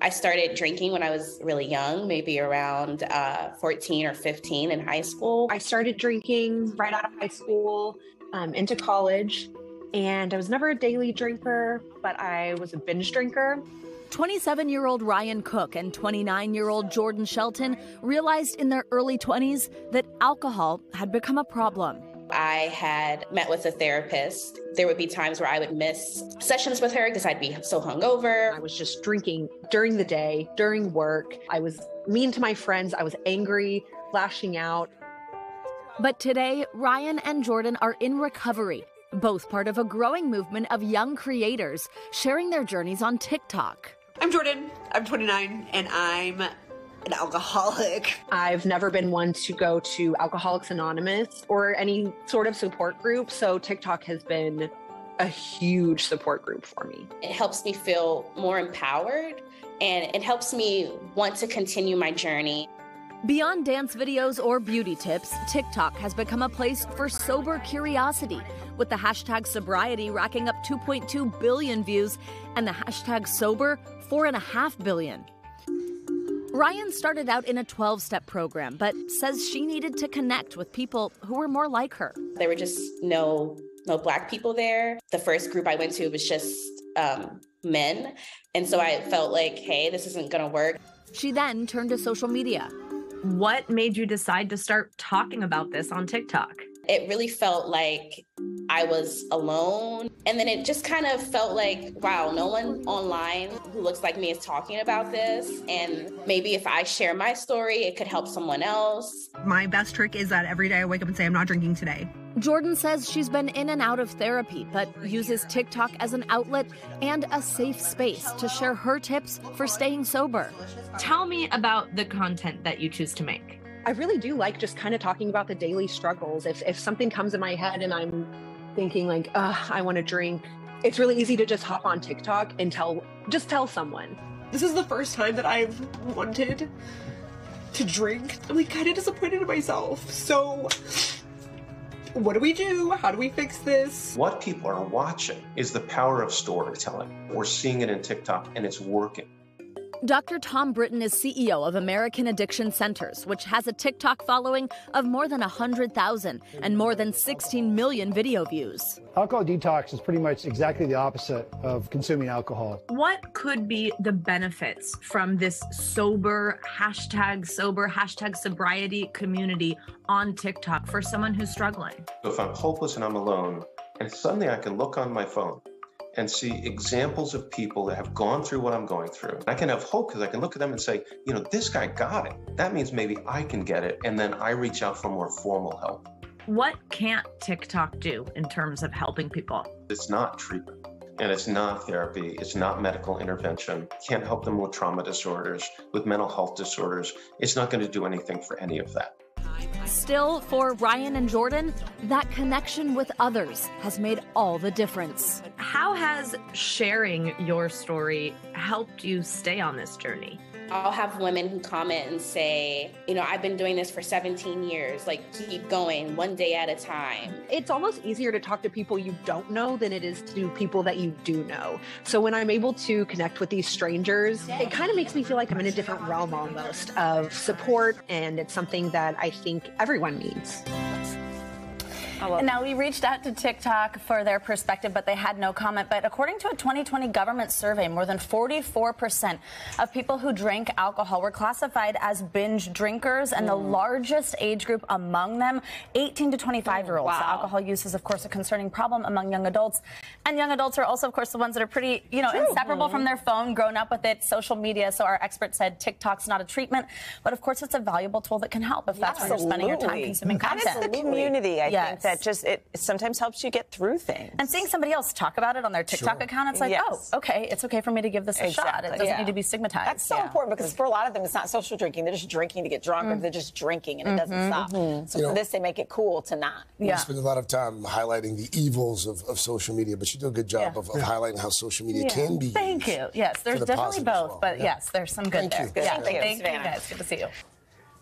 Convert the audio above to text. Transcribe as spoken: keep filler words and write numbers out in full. I started drinking when I was really young, maybe around uh, fourteen or fifteen in high school. I started drinking right out of high school um, into college, and I was never a daily drinker, but I was a binge drinker. twenty-seven-year-old Ryan Cook and twenty-nine-year-old Jordan Shelton realized in their early twenties that alcohol had become a problem. I had met with a therapist. There would be times where I would miss sessions with her because I'd be so hungover. I was just drinking during the day, during work. I was mean to my friends. I was angry, lashing out. But today, Ryan and Jordan are in recovery, both part of a growing movement of young creators sharing their journeys on TikTok. I'm Jordan. I'm twenty-nine, and I'm an alcoholic. I've never been one to go to Alcoholics Anonymous or any sort of support group, so TikTok has been a huge support group for me. It helps me feel more empowered, and it helps me want to continue my journey. Beyond dance videos or beauty tips, TikTok has become a place for sober curiosity, with the hashtag sobriety racking up two point two billion views and the hashtag sober four point five billion. Ryan started out in a twelve-step program, but says she needed to connect with people who were more like her. There were just no no Black people there. The first group I went to was just um, men, and so I felt like, hey, this isn't going to work. She then turned to social media. What made you decide to start talking about this on TikTok? It really felt like I was alone. And then it just kind of felt like, wow, no one online who looks like me is talking about this. And maybe if I share my story, it could help someone else. My best trick is that every day I wake up and say, I'm not drinking today. Jordan says she's been in and out of therapy, but uses TikTok as an outlet and a safe space to share her tips for staying sober. Tell me about the content that you choose to make. I really do like just kind of talking about the daily struggles. If, if something comes in my head and I'm thinking like, ugh, I want to drink, it's really easy to just hop on TikTok and tell, just tell someone. This is the first time that I've wanted to drink. I'm like kind of disappointed in myself. So what do we do? How do we fix this? What people are watching is the power of storytelling. We're seeing it in TikTok, and it's working. Doctor Tom Britton is C E O of American Addiction Centers, which has a TikTok following of more than one hundred thousand and more than sixteen million video views. Alcohol detox is pretty much exactly the opposite of consuming alcohol. What could be the benefits from this sober, hashtag sober, hashtag sobriety community on TikTok for someone who's struggling? If I'm hopeless and I'm alone, and suddenly I can look on my phone and see examples of people that have gone through what I'm going through. I can have hope because I can look at them and say, you know, this guy got it. That means maybe I can get it. And then I reach out for more formal help. What can't TikTok do in terms of helping people? It's not treatment, and it's not therapy. It's not medical intervention. Can't help them with trauma disorders, with mental health disorders. It's not going to do anything for any of that. Still, for Ryan and Jordan, that connection with others has made all the difference. How has sharing your story helped you stay on this journey? I'll have women who comment and say, you know, I've been doing this for seventeen years, like keep going one day at a time. It's almost easier to talk to people you don't know than it is to people that you do know. So when I'm able to connect with these strangers, it kind of makes me feel like I'm in a different realm almost of support. And it's something that I think everyone needs. Now, we reached out to TikTok for their perspective, but they had no comment. But according to a twenty twenty government survey, more than forty-four percent of people who drank alcohol were classified as binge drinkers, and mm. the largest age group among them, eighteen to twenty-five-year-olds. Wow. So alcohol use is, of course, a concerning problem among young adults. And young adults are also, of course, the ones that are pretty, you know, True. inseparable mm-hmm. from their phone, grown up with it, social media. So our expert said TikTok's not a treatment, but, of course, it's a valuable tool that can help if yeah, that's absolutely. where you're spending your time consuming that content. That is the community, I yes. think. That just, it sometimes helps you get through things. And seeing somebody else talk about it on their TikTok sure. account, it's like, yes. oh, okay, it's okay for me to give this a exactly. shot. It doesn't yeah. need to be stigmatized. That's so yeah. important, because for a lot of them, it's not social drinking. They're just drinking to get drunk, mm. or they're just drinking, and mm-hmm. it doesn't stop. Mm-hmm. So you for know, this, they make it cool to not. Yeah. We spend a lot of time highlighting the evils of, of social media, but you do a good job yeah. of, of yeah. highlighting how social media yeah. can be Thank used you. Yes, there's the definitely both, well. but yeah. yes, there's some good Thank there. You. Good. Yeah. Thank, yeah. Thank you, Savannah. guys. Good to see you.